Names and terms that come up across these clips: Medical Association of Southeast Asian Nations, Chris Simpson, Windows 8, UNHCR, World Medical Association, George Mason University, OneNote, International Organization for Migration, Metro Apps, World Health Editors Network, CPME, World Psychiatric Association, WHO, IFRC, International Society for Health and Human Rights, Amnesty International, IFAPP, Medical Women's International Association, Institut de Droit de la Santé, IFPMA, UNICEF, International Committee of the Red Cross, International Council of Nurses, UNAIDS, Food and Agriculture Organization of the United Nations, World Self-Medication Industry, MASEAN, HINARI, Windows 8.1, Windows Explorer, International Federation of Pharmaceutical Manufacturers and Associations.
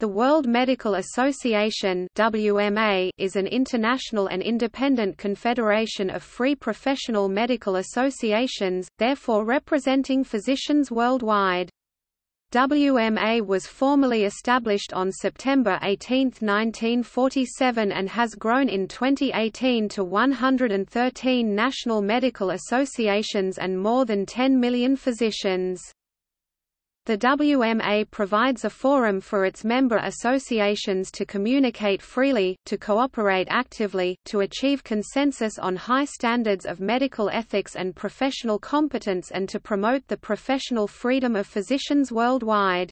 The World Medical Association (WMA) is an international and independent confederation of free professional medical associations, therefore representing physicians worldwide. WMA was formally established on September 18, 1947 and has grown in 2018 to 113 national medical associations and more than 10 million physicians. The WMA provides a forum for its member associations to communicate freely, to cooperate actively, to achieve consensus on high standards of medical ethics and professional competence, and to promote the professional freedom of physicians worldwide.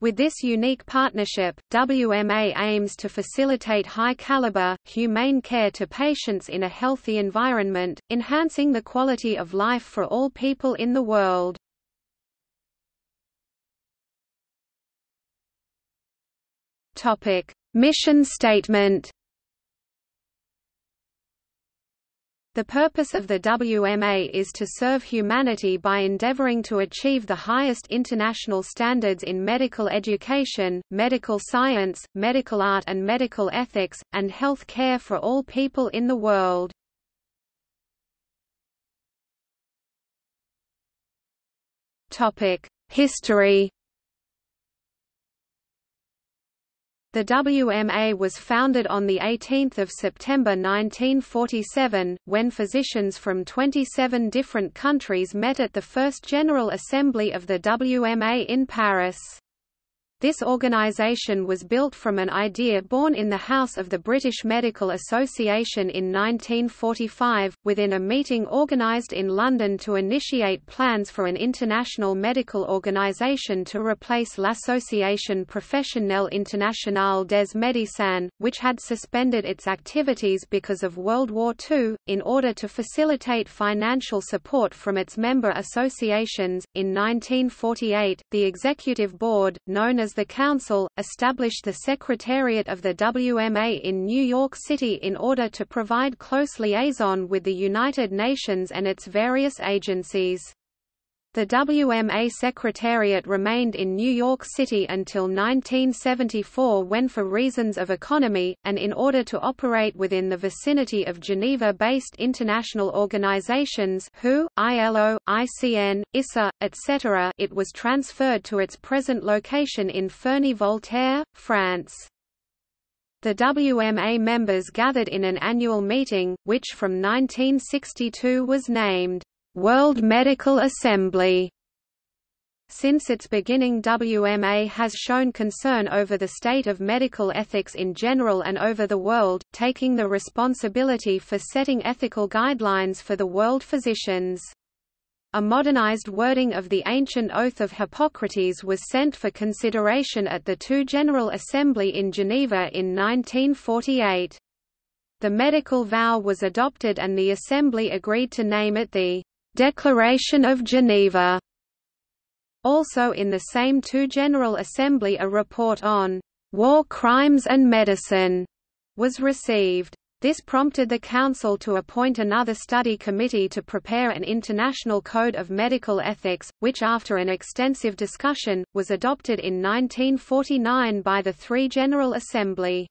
With this unique partnership, WMA aims to facilitate high-caliber, humane care to patients in a healthy environment, enhancing the quality of life for all people in the world. Mission statement. The purpose of the WMA is to serve humanity by endeavoring to achieve the highest international standards in medical education, medical science, medical art and medical ethics, and health care for all people in the world. History. The WMA was founded on 18 September 1947, when physicians from 27 different countries met at the first General Assembly of the WMA in Paris. This organization was built from an idea born in the House of the British Medical Association in 1945, within a meeting organized in London to initiate plans for an international medical organization to replace l'Association Professionnelle Internationale des Médecins, which had suspended its activities because of World War II, in order to facilitate financial support from its member associations. In 1948, the Executive Board, known as the Council, established the Secretariat of the WMA in New York City in order to provide close liaison with the United Nations and its various agencies. The WMA Secretariat remained in New York City until 1974, when, for reasons of economy, and in order to operate within the vicinity of Geneva-based international organizations WHO, ILO, ICN, ISA, etc., it was transferred to its present location in Ferney-Voltaire, France. The WMA members gathered in an annual meeting, which from 1962 was named World Medical Assembly. Since its beginning, WMA has shown concern over the state of medical ethics in general and over the world, taking the responsibility for setting ethical guidelines for the world physicians. A modernized wording of the ancient oath of Hippocrates was sent for consideration at the II General Assembly in Geneva in 1948. The medical vow was adopted and the Assembly agreed to name it the Declaration of Geneva. Also in the same II General Assembly, a report on war crimes and medicine was received. This prompted the Council to appoint another study committee to prepare an international code of medical ethics, which after an extensive discussion, was adopted in 1949 by the III General Assembly.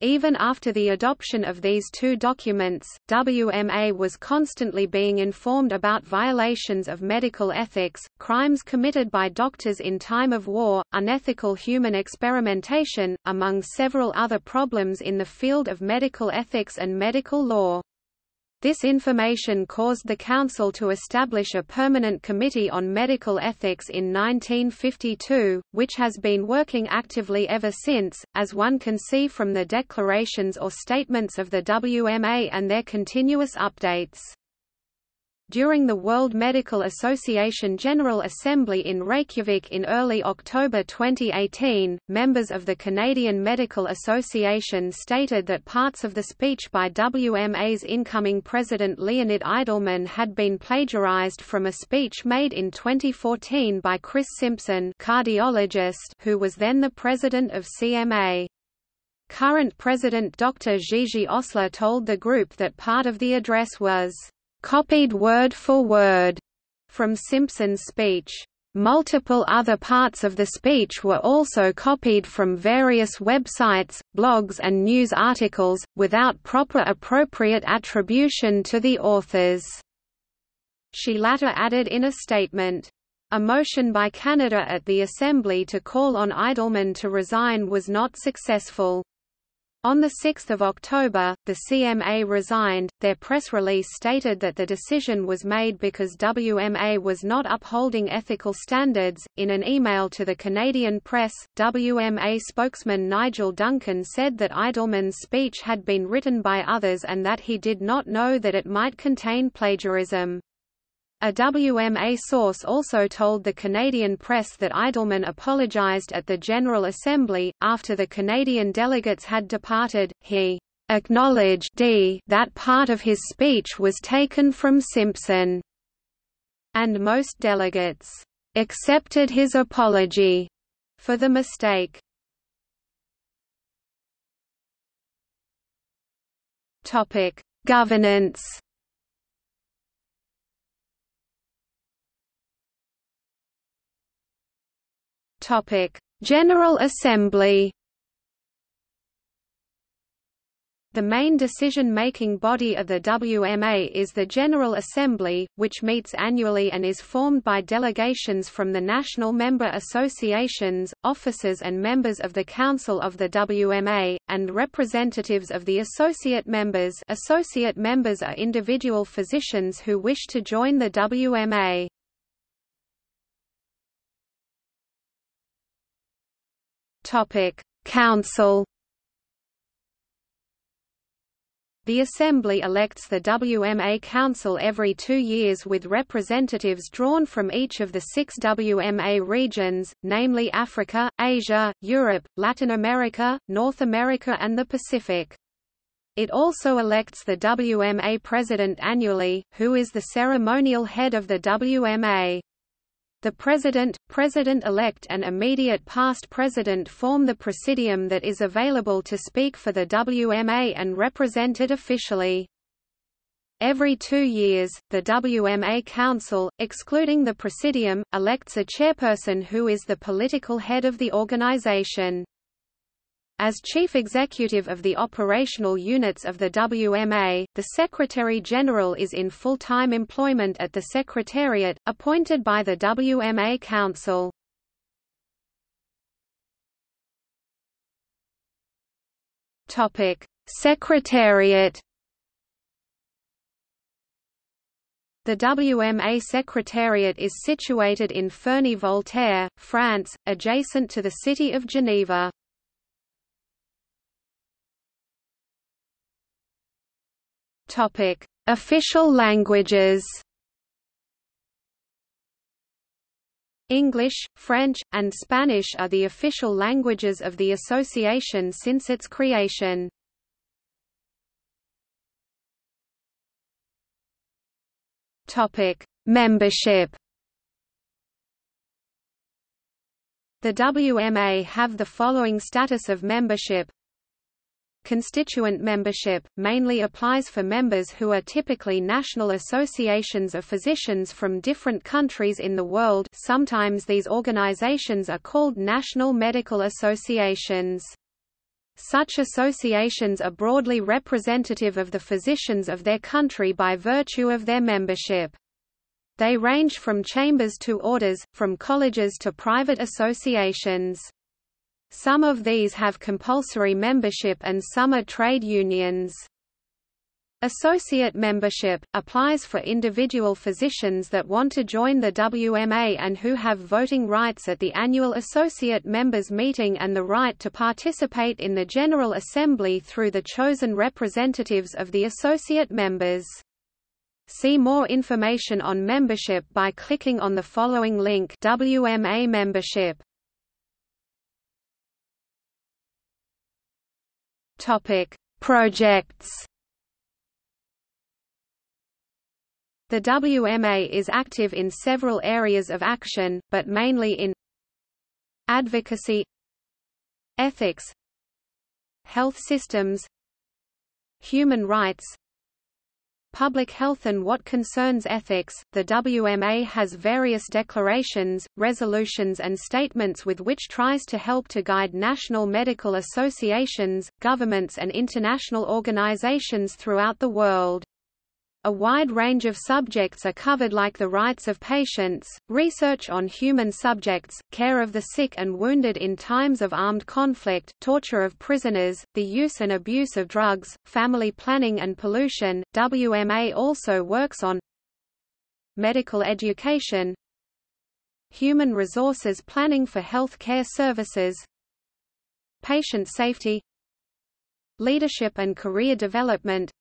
Even after the adoption of these two documents, WMA was constantly being informed about violations of medical ethics, crimes committed by doctors in time of war, unethical human experimentation, among several other problems in the field of medical ethics and medical law. This information caused the Council to establish a permanent committee on medical ethics in 1952, which has been working actively ever since, as one can see from the declarations or statements of the WMA and their continuous updates. During the World Medical Association General Assembly in Reykjavik in early October 2018, members of the Canadian Medical Association stated that parts of the speech by WMA's incoming president Leonid Eidelman had been plagiarized from a speech made in 2014 by Chris Simpson, cardiologist, who was then the president of CMA. Current president Dr. Gigi Osler told the group that part of the address was copied word for word from Simpson's speech. Multiple other parts of the speech were also copied from various websites, blogs and news articles, without proper appropriate attribution to the authors. She later added in a statement, "A motion by Canada at the Assembly to call on Eidelman to resign was not successful." On 6 October, the CMA resigned. Their press release stated that the decision was made because WMA was not upholding ethical standards. In an email to the Canadian press, WMA spokesman Nigel Duncan said that Eidelman's speech had been written by others and that he did not know that it might contain plagiarism. A WMA source also told the Canadian press that Eidelman apologized at the General Assembly. After the Canadian delegates had departed, he acknowledged that part of his speech was taken from Simpson, and most delegates accepted his apology for the mistake. Topic: Governance. General Assembly. The main decision-making body of the WMA is the General Assembly, which meets annually and is formed by delegations from the national member associations, officers and members of the Council of the WMA, and representatives of the associate members. Associate members are individual physicians who wish to join the WMA. Council. The Assembly elects the WMA Council every 2 years with representatives drawn from each of the 6 WMA regions, namely Africa, Asia, Europe, Latin America, North America and the Pacific. It also elects the WMA President annually, who is the ceremonial head of the WMA. The President, President-elect and immediate past President form the presidium that is available to speak for the WMA and represent it officially. Every 2 years, the WMA Council, excluding the presidium, elects a chairperson who is the political head of the organization. As Chief Executive of the operational units of the WMA, the Secretary-General is in full-time employment at the Secretariat, appointed by the WMA Council. Secretariat. The WMA Secretariat is situated in Ferney-Voltaire, France, adjacent to the city of Geneva. Official languages. English, French, and Spanish are the official languages of the association since its creation. Membership. The WMA have the following status of membership. Constituent membership mainly applies for members who are typically national associations of physicians from different countries in the world. Sometimes these organizations are called national medical associations. Such associations are broadly representative of the physicians of their country by virtue of their membership. They range from chambers to orders, from colleges to private associations. Some of these have compulsory membership and some are trade unions. Associate membership applies for individual physicians that want to join the WMA and who have voting rights at the annual associate members meeting and the right to participate in the General Assembly through the chosen representatives of the associate members. See more information on membership by clicking on the following link: WMA membership. Projects. The WMA is active in several areas of action, but mainly in advocacy, ethics, health systems, human rights, Public health and what concerns ethics. The WMA has various declarations, resolutions, and statements with which tries to help to guide national medical associations, governments, and international organizations throughout the world. A wide range of subjects are covered, like the rights of patients, research on human subjects, care of the sick and wounded in times of armed conflict, torture of prisoners, the use and abuse of drugs, family planning and pollution. WMA also works on medical education, human resources planning for health care services, patient safety, leadership and career development,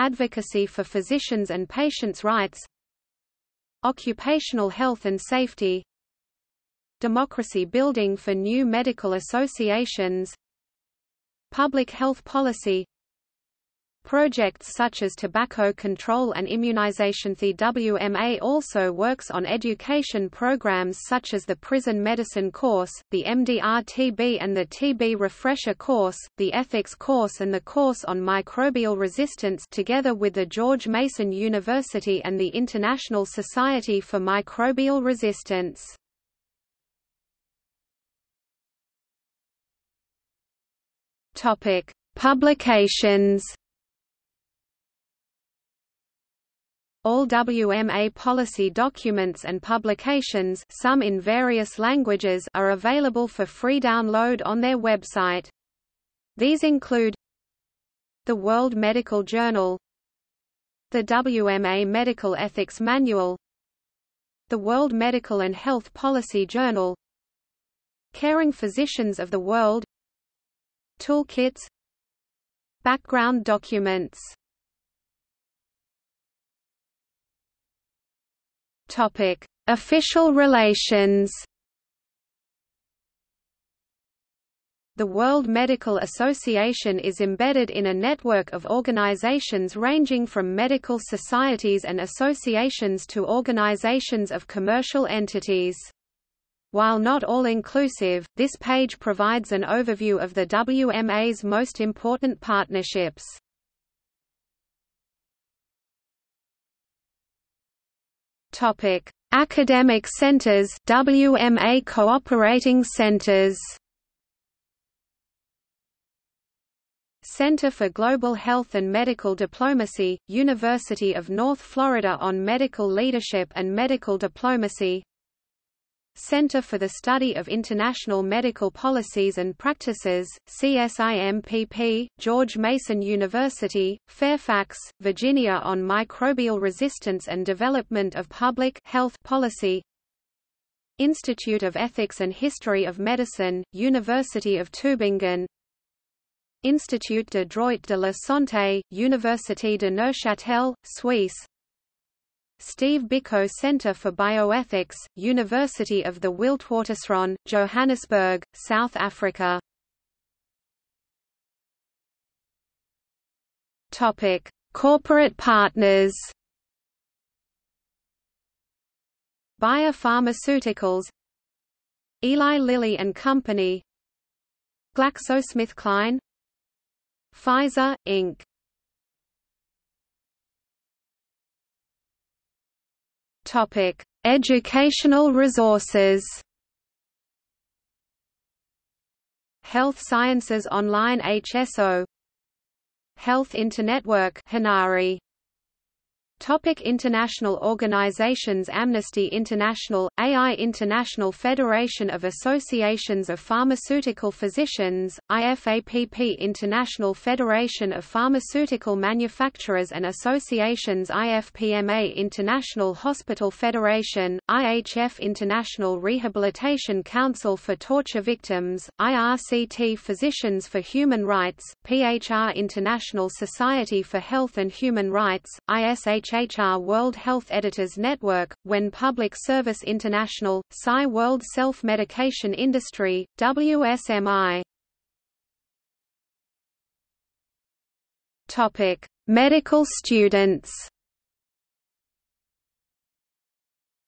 advocacy for physicians and patients' rights, occupational health and safety, democracy building for new medical associations, public health policy, projects such as tobacco control and immunization. The WMA also works on education programs such as the prison medicine course, the MDR-TB and the TB refresher course, the ethics course and the course on microbial resistance, together with the George Mason University and the International Society for Microbial Resistance. Topic: Publications. All WMA policy documents and publications, some in various languages, are available for free download on their website. These include the World Medical Journal, the WMA Medical Ethics Manual, the World Medical and Health Policy Journal, Caring Physicians of the World, Toolkits, Background Documents. Topic: Official relations. The World Medical Association is embedded in a network of organizations ranging from medical societies and associations to organizations of commercial entities. While not all-inclusive, this page provides an overview of the WMA's most important partnerships. Topic: Academic centers, WMA cooperating centers. Center for Global Health and Medical Diplomacy, University of North Florida, on medical leadership and medical diplomacy. Center for the Study of International Medical Policies and Practices, CSIMPP, George Mason University, Fairfax, Virginia, on microbial resistance and development of public health policy. Institute of Ethics and History of Medicine, University of Tübingen. Institut de Droit de la Santé, Université de Neuchâtel, Suisse. Steve Biko Center for Bioethics, University of the Witwatersrand, Johannesburg, South Africa. Topic: Corporate partners. Bayer Pharmaceuticals, Eli Lilly and Company, GlaxoSmithKline, Pfizer, Inc. Topic: Educational resources. Health Sciences Online (HSO), Health InterNetwork (HINARI). Topic: International organizations. Amnesty International, AI International Federation of Associations of Pharmaceutical Physicians, IFAPP International Federation of Pharmaceutical Manufacturers and Associations, IFPMA International Hospital Federation, IHF International Rehabilitation Council for Torture Victims, IRCT Physicians for Human Rights, PHR International Society for Health and Human Rights, ISH HR World Health Editors Network, WEN Public Service International, SCI World Self-Medication Industry, WSMI. Topic: Medical students.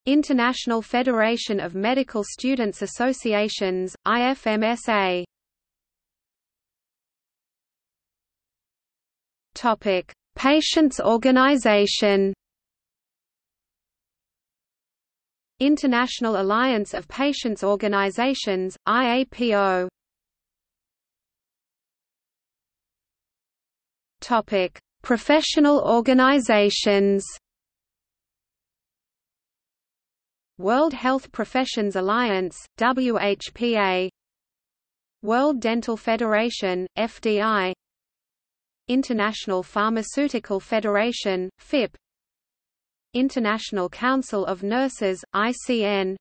International Federation of Medical Students Associations, IFMSA. Topic: Patients' Organization, International Alliance of Patients' Organizations, IAPO. Topic: Professional organizations. World Health Professions Alliance, WHPA, World Dental Federation, FDI, International Pharmaceutical Federation, FIP, International Council of Nurses, ICN,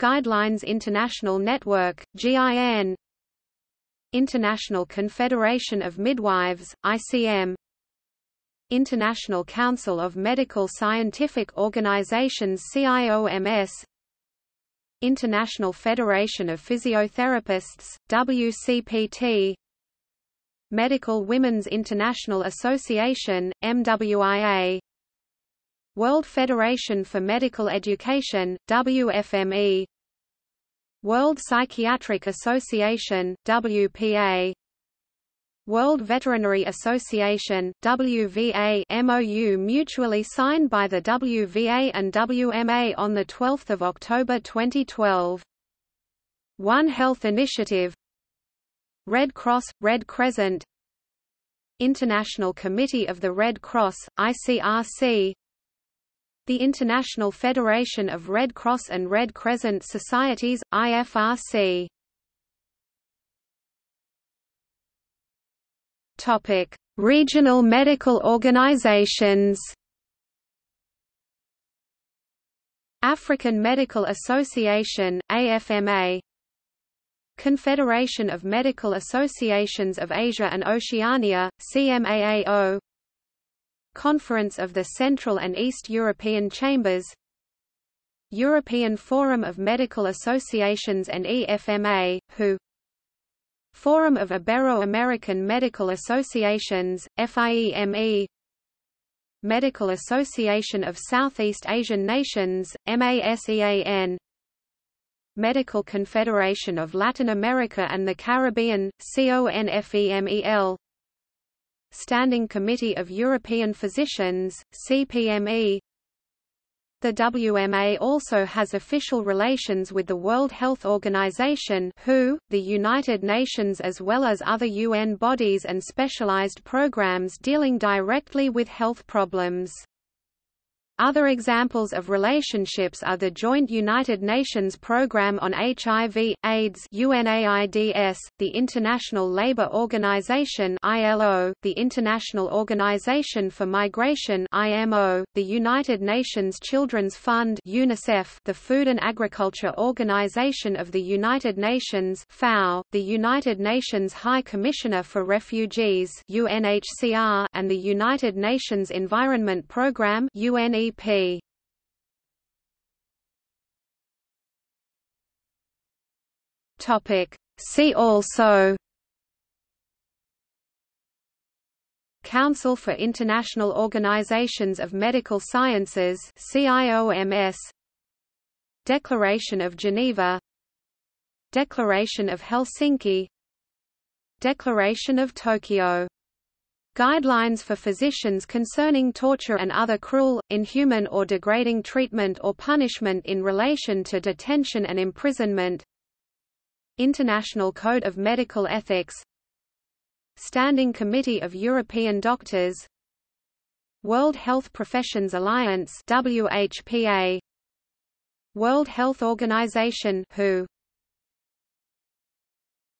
Guidelines International Network, GIN, International Confederation of Midwives, ICM, International Council of Medical Scientific Organizations CIOMS, International Federation of Physiotherapists, WCPT, Medical Women's International Association, MWIA, World Federation for Medical Education, WFME, World Psychiatric Association, WPA, World Veterinary Association, WVA, MOU mutually signed by the WVA and WMA on 12 October 2012. One Health Initiative, Red Cross, Red Crescent, International Committee of the Red Cross, ICRC, the International Federation of Red Cross and Red Crescent Societies, IFRC. Topic: Regional medical organizations. African Medical Association, AFMA, Confederation of Medical Associations of Asia and Oceania, CMAAO, Conference of the Central and East European Chambers, European Forum of Medical Associations and EFMA, WHO, Forum of Ibero-American Medical Associations, FIEME, Medical Association of Southeast Asian Nations, MASEAN, Medical Confederation of Latin America and the Caribbean, CONFEMEL, Standing Committee of European Physicians, CPME. The WMA also has official relations with the World Health Organization, WHO, the United Nations, as well as other UN bodies and specialized programs dealing directly with health problems. Other examples of relationships are the Joint United Nations Programme on HIV, AIDS UNAIDS, the International Labour Organization ILO, the International Organization for Migration IMO, the United Nations Children's Fund UNICEF, the Food and Agriculture Organization of the United Nations FAO, the United Nations High Commissioner for Refugees UNHCR, and the United Nations Environment Programme UNEP. Topic: See also. Council for International Organizations of Medical Sciences (CIOMS), Declaration of Geneva, Declaration of Helsinki, Declaration of Tokyo. Guidelines for physicians concerning torture and other cruel, inhuman or degrading treatment or punishment in relation to detention and imprisonment. International Code of Medical Ethics. Standing Committee of European Doctors. World Health Professions Alliance (WHPA). World Health Organization (WHO).